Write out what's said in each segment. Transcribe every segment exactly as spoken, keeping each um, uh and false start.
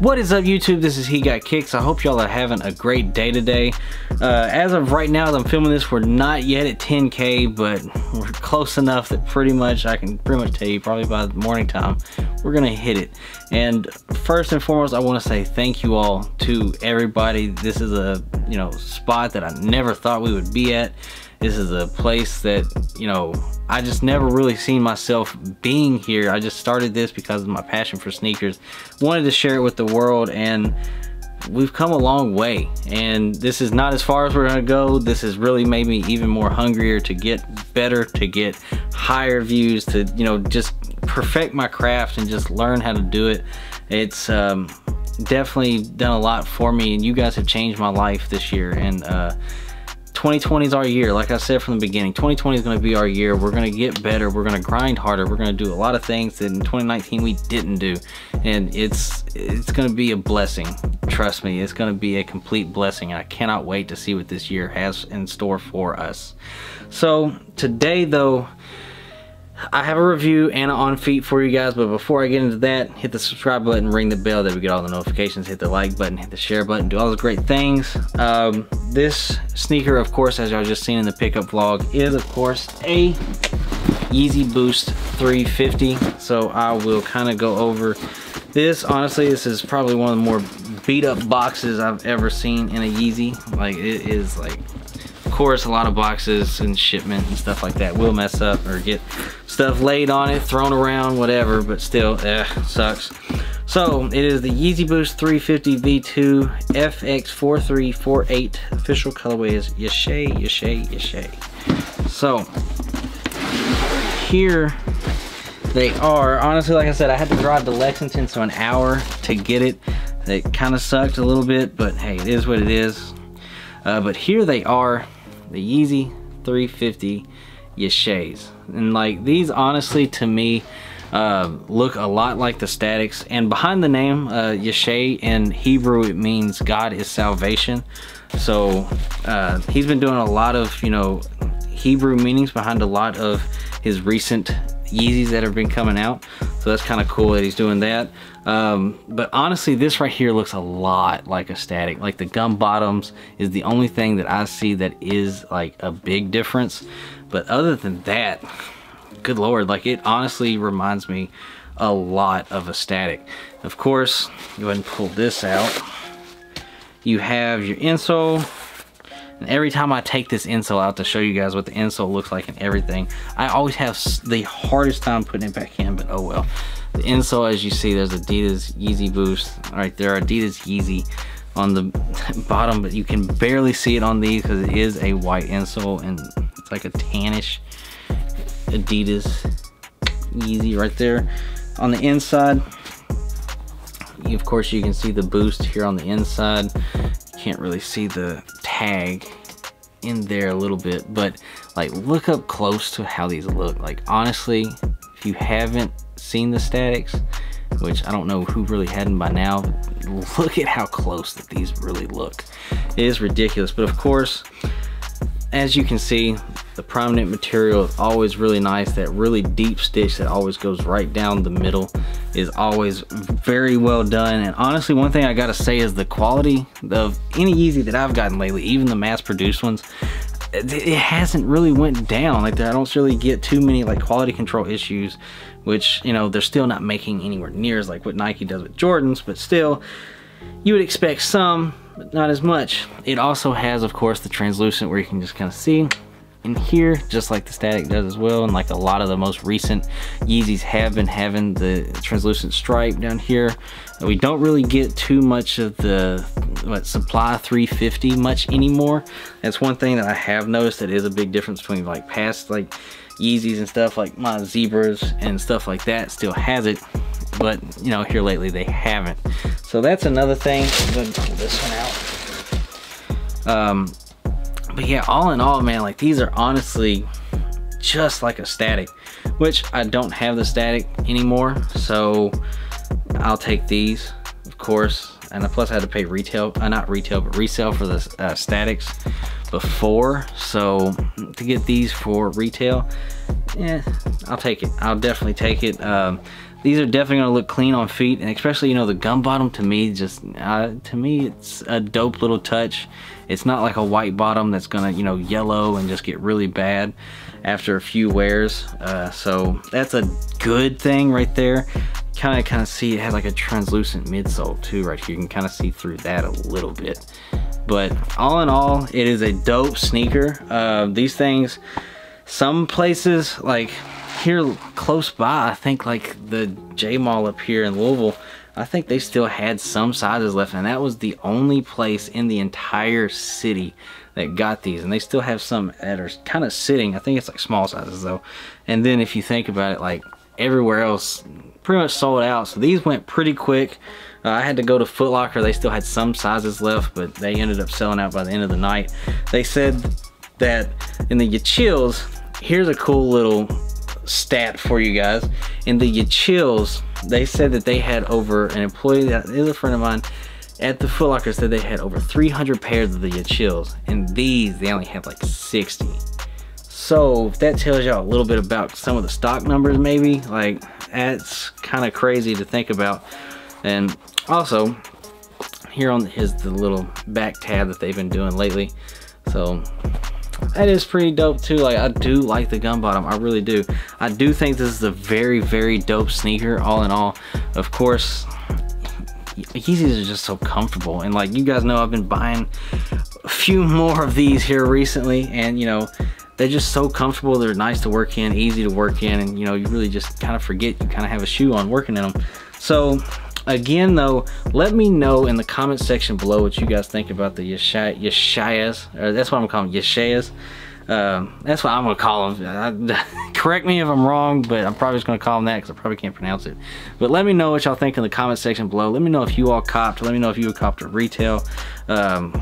What is up, YouTube? This is He Got Kicks. I hope y'all are having a great day today. Uh, as of right now, as I'm filming this, we're not yet at ten K, but we're close enough that pretty much I can pretty much tell you probably by the morning time we're gonna hit it. And first and foremost, I want to say thank you all to everybody. This is a you know spot that I never thought we would be at. This is a place that, you know, I just never really seen myself being here. I just started this because of my passion for sneakers. Wanted to share it with the world, and we've come a long way. And this is not as far as we're gonna go. This has really made me even more hungrier to get better, to get higher views, to, you know, just perfect my craft and just learn how to do it. It's um, definitely done a lot for me, and you guys have changed my life this year. And uh, twenty twenty is our year. Like I said from the beginning, twenty twenty is going to be our year. We're going to get better. We're going to grind harder. We're going to do a lot of things that in twenty nineteen we didn't do, and it's it's going to be a blessing. Trust me, it's going to be a complete blessing, and I cannot wait to see what this year has in store for us. So today, though, I have a review and an on feet for you guys, but before I get into that, hit the subscribe button, ring the bell, that we get all the notifications, hit the like button, hit the share button, do all those great things. Um, this sneaker, of course, as y'all just seen in the pickup vlog, is of course a Yeezy Boost three fifty. So I will kind of go over this. Honestly, this is probably one of the more beat up boxes I've ever seen in a Yeezy. Like, it is like, of course, a lot of boxes and shipment and stuff like that will mess up or get stuff laid on it, thrown around, whatever, but still, eh, sucks. So it is the Yeezy Boost three fifty V two F X four three four eight. Official colorway is Yeshaya, Yeshaya, Yeshaya. So here they are. Honestly, like I said, I had to drive to Lexington, so an hour to get it. It kind of sucked a little bit, but hey, it is what it is. Uh, but here they are, the Yeezy three fifty Yeshayas. And like, these honestly to me uh, look a lot like the statics, and behind the name uh, Yeshay, in Hebrew it means God is salvation. So uh, he's been doing a lot of you know Hebrew meanings behind a lot of his recent Yeezys that have been coming out, so that's kind of cool that he's doing that. Um, but honestly, this right here looks a lot like a static. Like, the gum bottoms is the only thing that I see that is like a big difference, but other than that, good lord, like, it honestly reminds me a lot of a static. Of course, go ahead and pull this out. You have your insole. And every time I take this insole out to show you guys what the insole looks like and everything, I always have the hardest time putting it back in, but oh well. The insole, as you see, there's Adidas Yeezy Boost. All right, there are Adidas Yeezy on the bottom, but you can barely see it on these because it is a white insole, and it's like a tannish Adidas Yeezy right there. On the inside, you, of course, you can see the Boost here on the inside. You can't really see the tag in there a little bit, but like, look up close to how these look. Like, honestly, if you haven't seen the statics, which I don't know who really hadn't by now, look at how close that these really look. It is ridiculous. But of course, as you can see, the prominent material is always really nice. That really deep stitch that always goes right down the middle is always very well done. And honestly, one thing I gotta say is the quality of any Yeezy that I've gotten lately, even the mass-produced ones, it hasn't really went down. Like, I don't really get too many like quality control issues, which, you know, they're still not making anywhere near as like what Nike does with Jordans, but still, you would expect some, but not as much. It also has, of course, the translucent where you can just kind of see in here, just like the static does as well. And like a lot of the most recent Yeezys have been having the translucent stripe down here. We don't really get too much of the what supply three fifty much anymore. That's one thing that I have noticed that is a big difference between like past like Yeezys and stuff. Like my Zebras and stuff like that still has it, but you know, here lately they haven't. So that's another thing. I'm gonna pull this one out. Um, but yeah, all in all, man, like, these are honestly just like a static, which I don't have the static anymore, so I'll take these, of course. And plus I had to pay retail, uh, not retail, but resale for the uh, statics before. So to get these for retail, yeah, I'll take it. I'll definitely take it. Um, These are definitely gonna look clean on feet, and especially, you know, the gum bottom to me just uh, to me it's a dope little touch. It's not like a white bottom that's gonna, you know, yellow and just get really bad after a few wears. Uh, so that's a good thing right there. Kind of kind of see it had like a translucent midsole too right here. You can kind of see through that a little bit. But all in all, it is a dope sneaker. Uh, these things, some places like here close by, I think like the J Mall up here in Louisville, I think they still had some sizes left, and that was the only place in the entire city that got these, and they still have some that are kind of sitting. I think it's like small sizes though. And then if you think about it, like everywhere else pretty much sold out, so these went pretty quick. Uh, I had to go to Foot Locker. They still had some sizes left, but they ended up selling out by the end of the night. They said that in the Yechills, here's a cool little stat for you guys. In the Yechills, they said that they had over an employee that is a friend of mine at the Foot Locker said they had over three hundred pairs of the Yechills, and these they only have like sixty. So that tells y'all a little bit about some of the stock numbers maybe. Like that's kind of crazy to think about. And also here on is the little back tab that they've been doing lately. So that is pretty dope too. Like I do like the gum bottom, I really do. I do think this is a very, very dope sneaker all in all. Of course, Yeezys are just so comfortable, and like you guys know, I've been buying a few more of these here recently, and you know, they're just so comfortable. They're nice to work in, easy to work in, and you know, you really just kind of forget you kind of have a shoe on working in them. So again though, let me know in the comment section below what you guys think about the Yeshaya, Yeshayas, or that's what I'm calling Yeshayas. Um, that's what I'm gonna call them. I, correct me if I'm wrong, but I'm probably just gonna call them that because I probably can't pronounce it. But let me know what y'all think in the comment section below. Let me know if you all copped. Let me know if you would cop to retail. Um,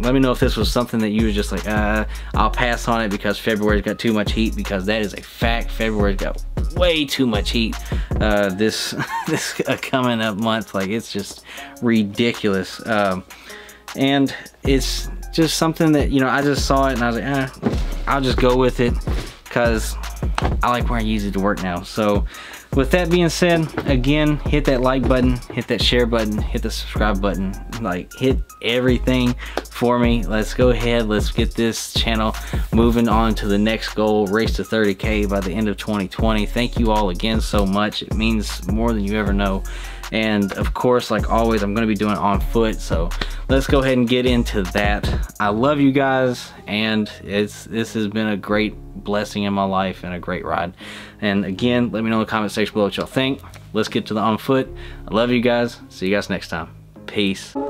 let me know if this was something that you were just like, uh, I'll pass on it because February's got too much heat, because that is a fact. February's got way too much heat uh, this this uh, coming up month. Like it's just ridiculous. Um, and it's just something that, you know, I just saw it and I was like, eh, I'll just go with it because I like wearing Yeezy to work now. So with that being said, again, hit that like button, hit that share button, hit the subscribe button, like hit everything for me. Let's go ahead, let's get this channel moving on to the next goal, race to thirty K by the end of twenty twenty. Thank you all again so much. It means more than you ever know. And of course, like always, I'm gonna be doing on foot. So let's go ahead and get into that. I love you guys, and it's this has been a great blessing in my life and a great ride. And again, let me know in the comment section below what y'all think. Let's get to the on foot. I love you guys. See you guys next time. Peace. I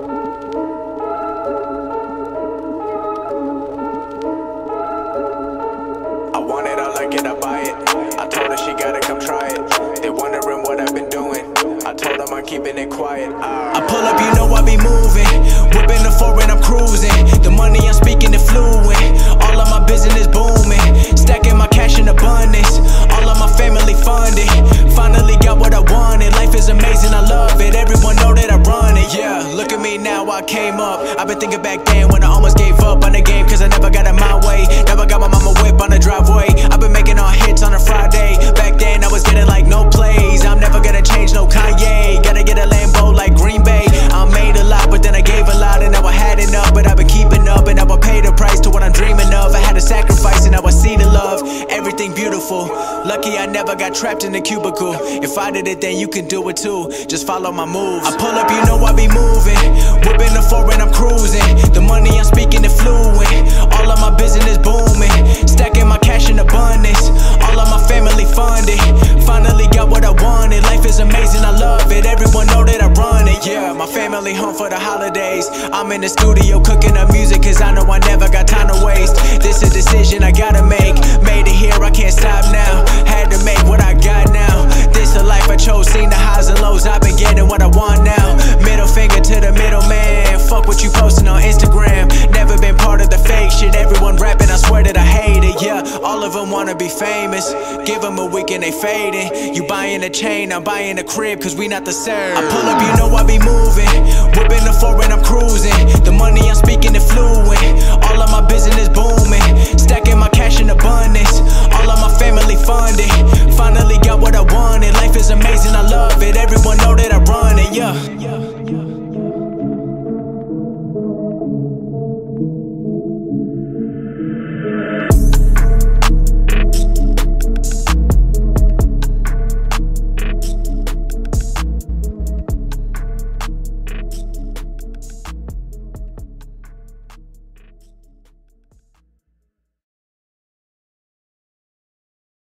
want it, I like it, I buy it. I told her she gotta come try it. They wondering what I've been doing. I told them I'm keeping it quiet. uh, I pull up, you know I be moving. Whipping the foreign, I'm cruising. The money I'm speaking is fluent. All of my business booming. Stacking my cash in abundance. All of my family funded. Finally got what I wanted. Life is amazing, I love it. Everyone know that I run it, yeah. Look at me now, I came up. I've been thinking back then when I almost gave up on the game, cause I never got it my way. Never got my mama whip on the driveway. I've been making all hits on a Friday. Back then I was getting like no plays. I'm never gonna change, no Kanye. Yeah, gotta get a Lambo like Green Bay. I made a lot, but then I gave a lot, and now I had enough, but I've been keeping up, and now I pay the price to what I'm dreaming of. I had to sacrifice, and now I see the love. Everything beautiful. Lucky I never got trapped in the cubicle. If I did it, then you can do it too. Just follow my moves. I pull up, you know I be moving. Whipping the foreign, I'm cruising. The money I'm speaking is fluent. All of my business booming. Stacking my cash in abundance. All of my family funded. Finally got what I wanted. Life is amazing, I love it. Everyone know that I run it, yeah. My family home for the holidays. I'm in the studio cooking up music, cause I know I never got time to waste. This is a decision I gotta make. Made it here, I can't stop now. Had to make what I got now. This the life I chose, seen the highs and lows. I've been getting what I want now. Middle finger to the middle man. Fuck what you posting on Instagram. Never been part of the fake shit. Everyone rapping, I swear that I hate it, yeah. All of them wanna be famous. Give them a week and they fading. You buying a chain, I'm buying a crib, cause we not the same. I pull up, you know I be moving.